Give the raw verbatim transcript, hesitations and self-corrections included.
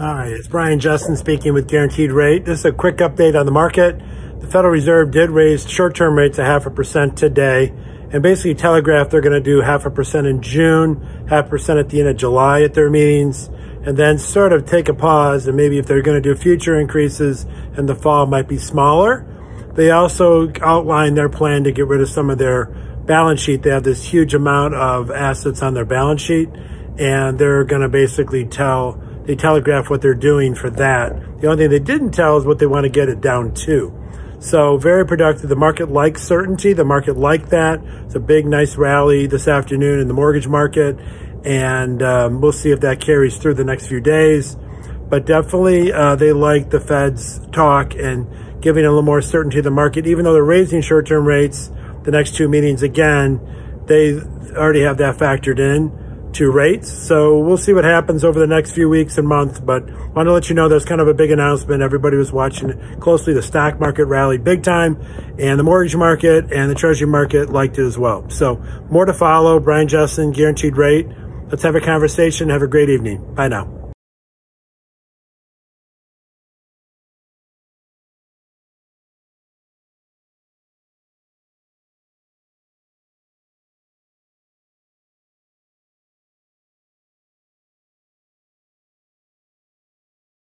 Hi, it's Brian Jessen speaking with Guaranteed Rate. This is a quick update on the market. The Federal Reserve did raise short-term rates a half a percent today and basically telegraphed they're going to do half a percent in June, half a percent at the end of July at their meetings, and then sort of take a pause, and maybe if they're going to do future increases in the fall might be smaller. They also outlined their plan to get rid of some of their balance sheet. They have this huge amount of assets on their balance sheet, and they're going to basically tell... They telegraph what they're doing for that. The only thing they didn't tell is what they want to get it down to. So very productive. The market likes certainty. The market liked that. It's a big, nice rally this afternoon in the mortgage market. And um, we'll see if that carries through the next few days. But definitely uh, they like the Fed's talk and giving a little more certainty to the market. Even though they're raising short-term rates the next two meetings again, they already have that factored in to rates. So we'll see what happens over the next few weeks and months, but want to let you know there's kind of a big announcement. Everybody was watching closely. The stock market rallied big time, and the mortgage market and the treasury market liked it as well. So more to follow. Brian Jessen, Guaranteed Rate. Let's have a conversation. Have a great evening. Bye now.